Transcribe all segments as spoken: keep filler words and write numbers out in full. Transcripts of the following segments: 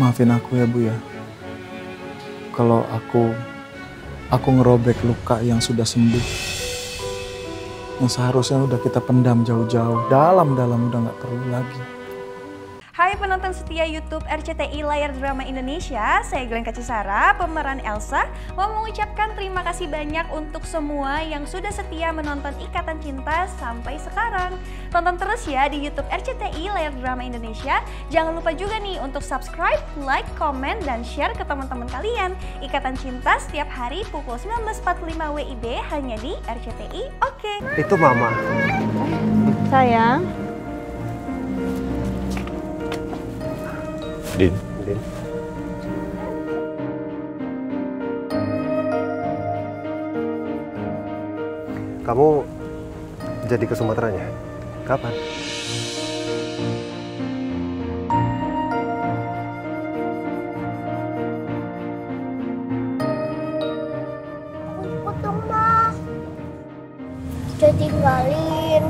Maafin aku ya, Bu, ya. Kalau aku, aku ngerobek luka yang sudah sembuh. Yang seharusnya udah kita pendam jauh-jauh. Dalam-dalam udah nggak perlu lagi. Hai penonton setia YouTube R C T I Layar Drama Indonesia. Saya Glenn Kacisara, pemeran Elsa. Mau mengucapkan terima kasih banyak untuk semua yang sudah setia menonton Ikatan Cinta sampai sekarang. Tonton terus ya di YouTube R C T I Layar Drama Indonesia. Jangan lupa juga nih untuk subscribe, like, komen, dan share ke teman-teman kalian. Ikatan Cinta setiap hari pukul sembilan belas empat puluh lima W I B hanya di R C T I. Oke. Itu Mama. Sayang. Din. Din. Kamu jadi ke Sumateranya? Kapan? Aku jemput dong, Mas. Udah tinggalin.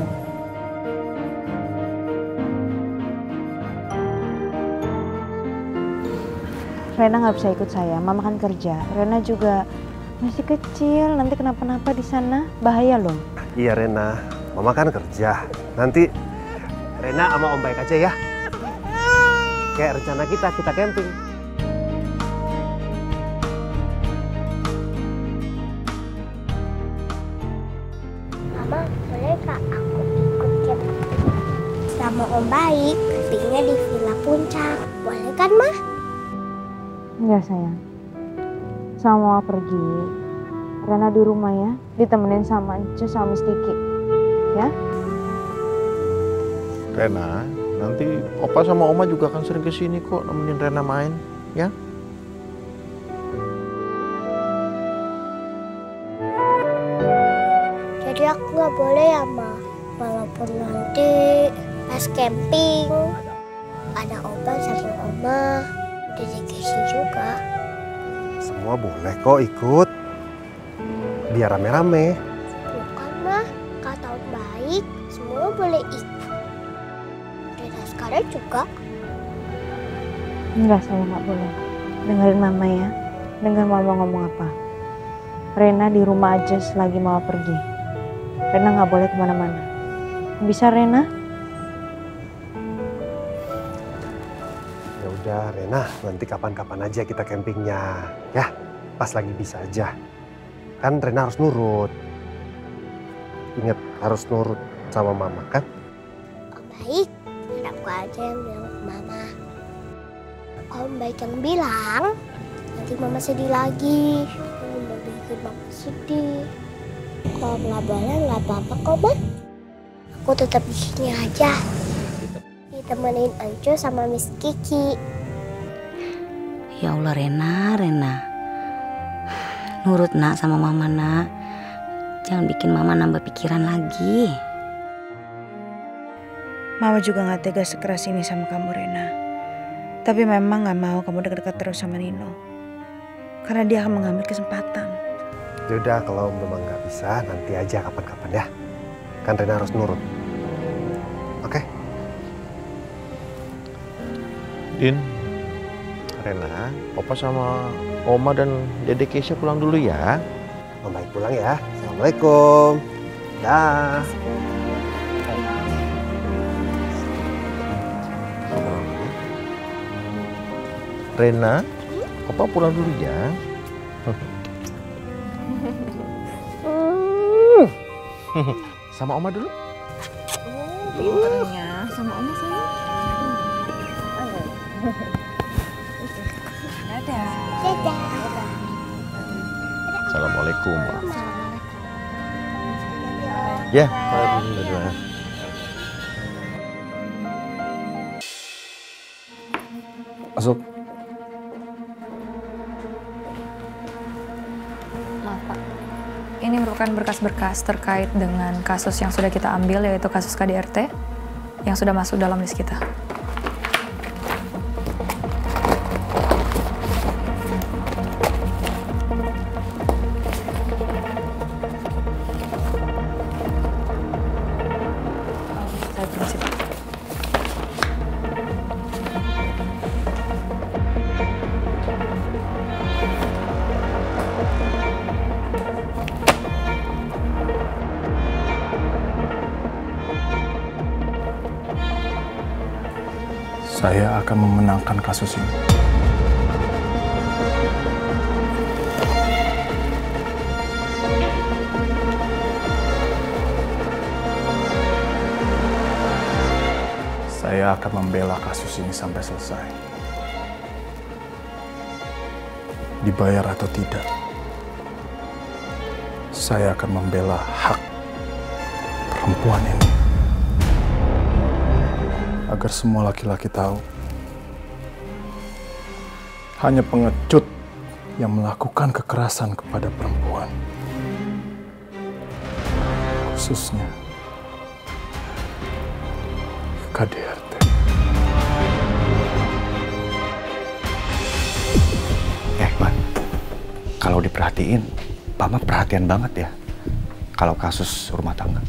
Rena nggak bisa ikut saya, Mama kan kerja. Rena juga masih kecil, nanti kenapa-napa di sana bahaya loh. Iya Rena, Mama kan kerja. Nanti Rena sama Om Baik aja ya. Kayak rencana kita, kita camping. Mama, bolehkah aku ikut camping? Sama Om Baik, campingnya di Villa Puncak. Boleh kan, Ma? Enggak sayang. Sama pergi. Rena di rumah ya, ditemenin sama Ancu sama Miss Kiki. Ya? Rena, nanti Opa sama Oma juga akan sering kesini kok nemenin Rena main, ya? Jadi aku nggak boleh ya, Ma? Walaupun nanti pas camping ada Opa sama Oma, jadi kesini juga. Semua boleh kok ikut, biar rame-rame. Bukan, Ma. Kata Om Baik, semua boleh ikut. Sekarang juga enggak, saya nggak boleh. Dengerin Mama ya, dengar Mama ngomong apa. Rena di rumah aja selagi Mama pergi. Rena nggak boleh kemana-mana. Bisa Rena? Ya udah Rena, nanti kapan-kapan aja kita campingnya, ya pas lagi bisa aja. Kan Rena harus nurut. Ingat harus nurut sama Mama kan? Baik. Aku aja yang bilang ke Mama. Om Baik yang bilang, nanti Mama sedih lagi. Mama bikin Mama sedih. Kalau nggak boleh nggak apa-apa kok, Ma. Aku tetap di sini aja. Ditemenin Ancu sama Miss Kiki. Ya Allah Rena, Rena. Nurut Nak sama Mama Nak. Jangan bikin Mama nambah pikiran lagi. Mama juga gak tega sekeras ini sama kamu, Rena. Tapi memang gak mau kamu deket-deket terus sama Nino. Karena dia akan mengambil kesempatan. Yaudah, kalau memang gak bisa, nanti aja kapan-kapan ya. Kan Rena harus nurut. Oke? Okay? Din, Rena, Opa sama Oma dan Dede Keisha pulang dulu ya. Om Baik pulang ya. Assalamualaikum. Dah. Rena, Opa pulang dulu ya. Sama Oma dulu. Oh, pinternya. Sama Oma saya. Dadah. Dadah. Assalamualaikum. Ya, Pak. Masuk. Maaf Pak, ini merupakan berkas-berkas terkait dengan kasus yang sudah kita ambil, yaitu kasus K D R T yang sudah masuk dalam list kita. Saya permisi Pak. akan memenangkan kasus ini. Saya akan membela kasus ini sampai selesai. Dibayar atau tidak, saya akan membela hak perempuan ini. Agar semua laki-laki tahu, hanya pengecut yang melakukan kekerasan kepada perempuan. Khususnya K D R T. Eh, Man, kalau diperhatiin, Mama perhatian banget ya kalau kasus rumah tangga.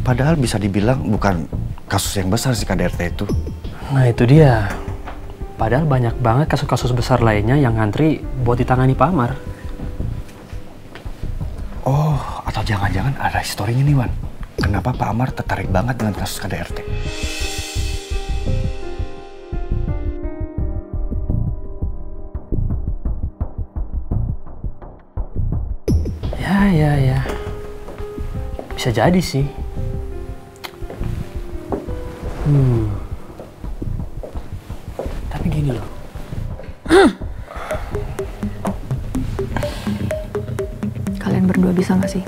Padahal bisa dibilang bukan kasus yang besar sih K D R T itu. Nah itu dia. Padahal banyak banget kasus-kasus besar lainnya yang ngantri buat ditangani Pak Ammar. Oh, atau jangan-jangan ada historinya nih, Wan. Kenapa Pak Ammar tertarik banget dengan kasus K D R T? Ya, ya, ya. Bisa jadi sih. Hmm. Tapi gini loh. Kalian berdua bisa gak sih?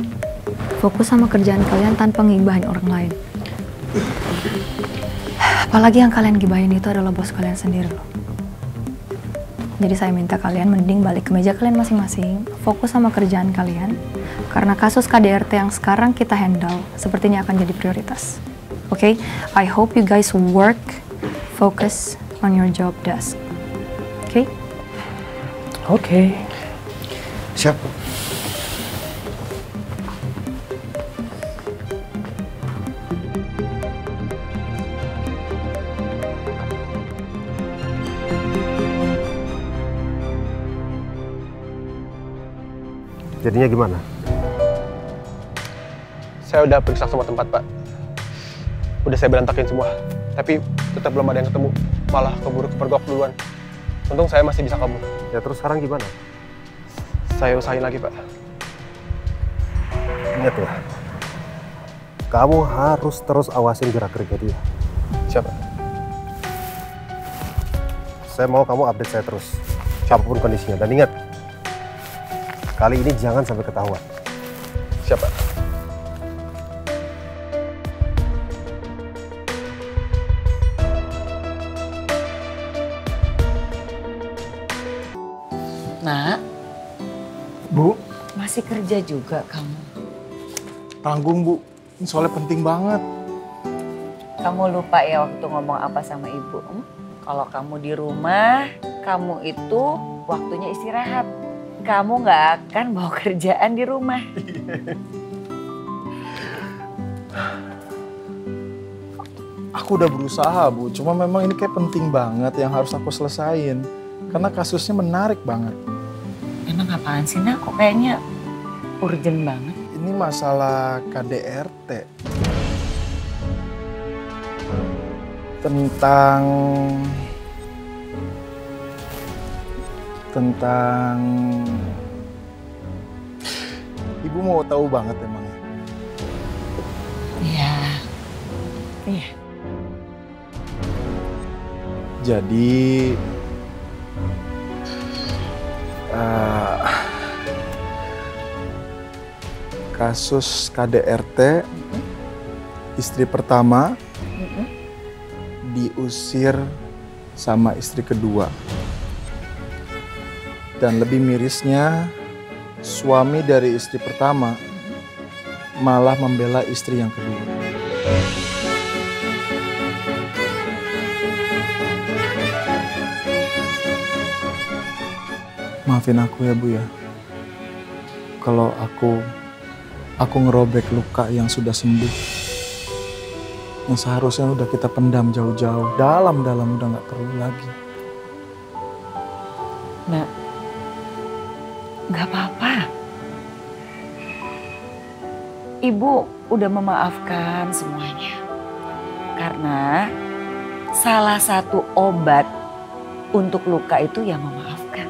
Fokus sama kerjaan kalian tanpa nggibahin orang lain. Apalagi yang kalian gibahin itu adalah bos kalian sendiri loh. Jadi saya minta kalian mending balik ke meja kalian masing-masing, fokus sama kerjaan kalian, karena kasus K D R T yang sekarang kita handle sepertinya akan jadi prioritas. Oke, okay? I hope you guys work, focus on your job desk. Oke? Okay? Oke. Okay. Siap. Jadinya gimana? Saya udah periksa semua tempat, Pak. Udah saya berantakin semua, tapi tetap belum ada yang ketemu. Malah keburu kepergok duluan. Untung saya masih bisa kabur. Ya terus sekarang gimana? Saya usahain lagi, Pak. Ingat ya, kamu harus terus awasin gerak kerja dia. Siapa? Saya mau kamu update saya terus, apapun kondisinya. Dan ingat, kali ini jangan sampai ketahuan. Siapa? Nak. Bu. Masih kerja juga kamu? Tanggung, Bu. Ini soalnya penting banget. Kamu lupa ya waktu ngomong apa sama Ibu. Hmm? Kalau kamu di rumah, kamu itu waktunya istirahat. Kamu nggak akan bawa kerjaan di rumah. Aku udah berusaha, Bu. Cuma memang ini kayak penting banget yang harus aku selesain. Karena kasusnya menarik banget. Emang apaan sih, Nak? Kok kayaknya urgen banget? Ini masalah K D R T. Tentang... Tentang... Ibu mau tahu banget emangnya? Iya. Iya. Jadi... Uh, kasus K D R T, mm-hmm. istri pertama mm-hmm. diusir sama istri kedua. Dan lebih mirisnya, suami dari istri pertama malah membela istri yang kedua. Maafin aku ya, Bu ya. Kalau aku, aku ngerobek luka yang sudah sembuh. Yang seharusnya udah kita pendam jauh-jauh. Dalam-dalam udah nggak perlu lagi. Nah. Gak apa-apa. Ibu udah memaafkan semuanya. Karena salah satu obat untuk luka itu ya memaafkan.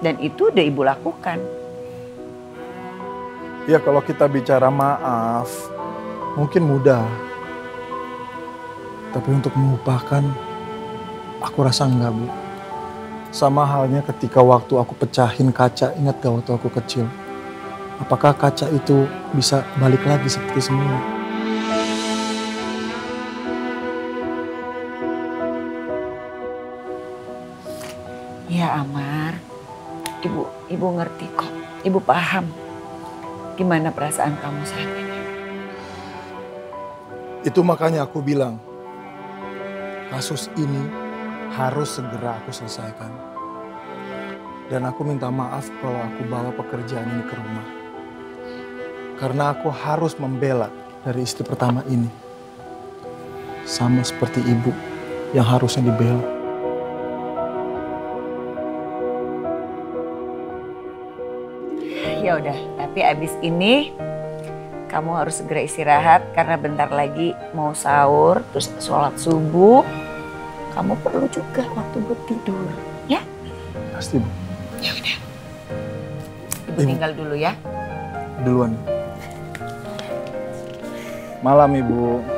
Dan itu udah ibu lakukan. Ya kalau kita bicara maaf mungkin mudah. Tapi untuk melupakan aku rasa enggak, Bu. Sama halnya ketika waktu aku pecahin kaca, ingat gak waktu aku kecil. Apakah kaca itu bisa balik lagi seperti semula? Ya Ammar, ibu ibu ngerti kok, ibu paham gimana perasaan kamu saat ini. Itu makanya aku bilang, kasus ini harus segera aku selesaikan. Dan aku minta maaf kalau aku bawa pekerjaan ini ke rumah. Karena aku harus membela dari istri pertama ini. Sama seperti ibu yang harusnya dibela. Ya udah, tapi abis ini kamu harus segera istirahat karena bentar lagi mau sahur, terus sholat subuh. Kamu perlu juga waktu buat tidur, ya? Pasti, Bu. Ya udah. Ibu tinggal dulu ya. Duluan. Malam, Ibu.